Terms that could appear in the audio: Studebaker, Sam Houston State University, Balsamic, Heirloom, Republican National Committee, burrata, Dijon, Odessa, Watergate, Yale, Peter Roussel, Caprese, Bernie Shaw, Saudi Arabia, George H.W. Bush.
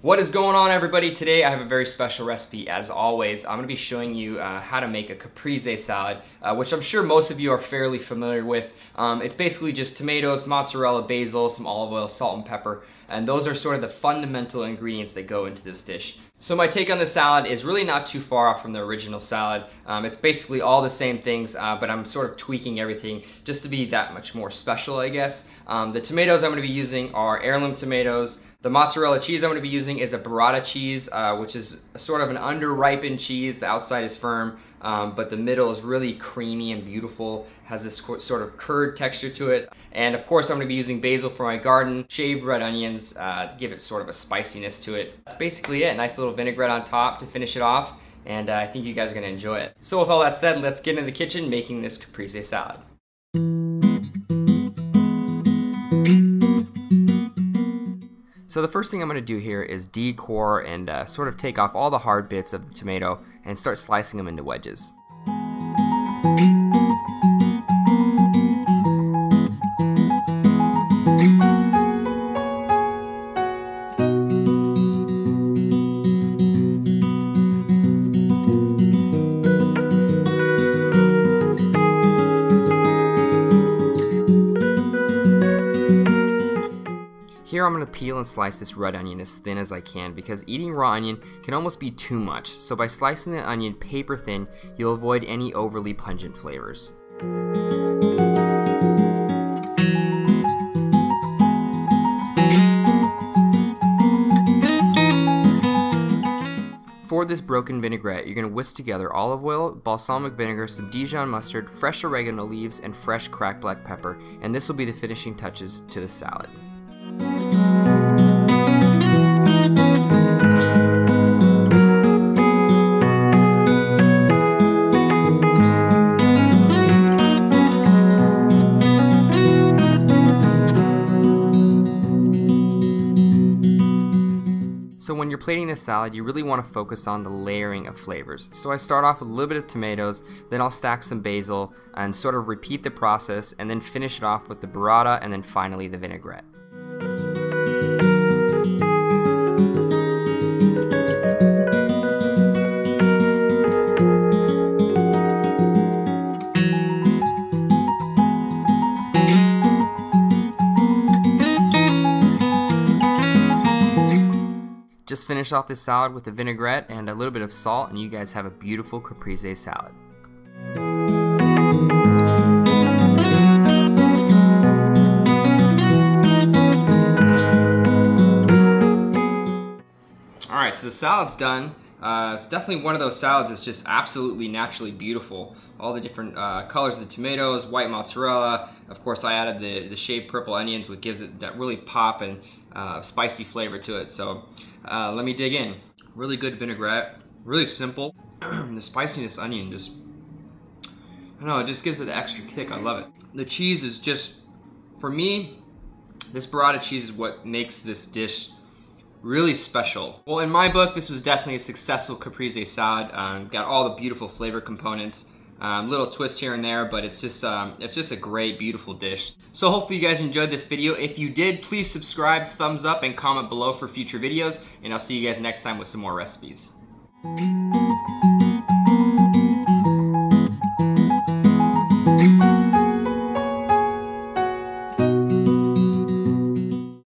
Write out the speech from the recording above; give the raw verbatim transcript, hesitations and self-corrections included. What is going on, everybody? Today I have a very special recipe. As always, I'm going to be showing you uh, how to make a caprese salad, uh, which I'm sure most of you are fairly familiar with. Um, it's basically just tomatoes, mozzarella, basil, some olive oil, salt and pepper, and those are sort of the fundamental ingredients that go into this dish. So my take on the salad is really not too far off from the original salad. Um, it's basically all the same things, uh, but I'm sort of tweaking everything just to be that much more special, I guess. Um, the tomatoes I'm going to be using are heirloom tomatoes. The mozzarella cheese I'm going to be using is a burrata cheese, uh, which is sort of an under-ripened cheese. The outside is firm, um, but the middle is really creamy and beautiful. Has this sort of curd texture to it. And of course, I'm going to be using basil for my garden. Shaved red onions uh, give it sort of a spiciness to it. That's basically it. Nice little vinaigrette on top to finish it off. And uh, I think you guys are going to enjoy it. So with all that said, let's get into the kitchen making this caprese salad. So the first thing I'm going to do here is decore and uh, sort of take off all the hard bits of the tomato and start slicing them into wedges. Here I'm going to peel and slice this red onion as thin as I can, because eating raw onion can almost be too much, so by slicing the onion paper thin, you'll avoid any overly pungent flavors. For this broken vinaigrette, you're going to whisk together olive oil, balsamic vinegar, some Dijon mustard, fresh oregano leaves, and fresh cracked black pepper, and this will be the finishing touches to the salad. So when you're plating this salad, you really want to focus on the layering of flavors. So I start off with a little bit of tomatoes, then I'll stack some basil and sort of repeat the process, and then finish it off with the burrata and then finally the vinaigrette. Just finish off this salad with a vinaigrette and a little bit of salt, and you guys have a beautiful caprese salad. Alright, so the salad's done. Uh, it's definitely one of those salads that's just absolutely naturally beautiful. All the different uh, colors of the tomatoes, white mozzarella. Of course, I added the, the shaved purple onions, which gives it that really pop and uh, spicy flavor to it. So uh, let me dig in. Really good vinaigrette, really simple. The spiciness onion just, I don't know, it just gives it the extra kick. I love it. The cheese is just, for me, this burrata cheese is what makes this dish really special. Well, in my book, this was definitely a successful caprese salad. Um, got all the beautiful flavor components. Um, little twist here and there, but it's just um, it's just a great, beautiful dish. So hopefully you guys enjoyed this video. If you did, please subscribe, thumbs up, and comment below for future videos. And I'll see you guys next time with some more recipes.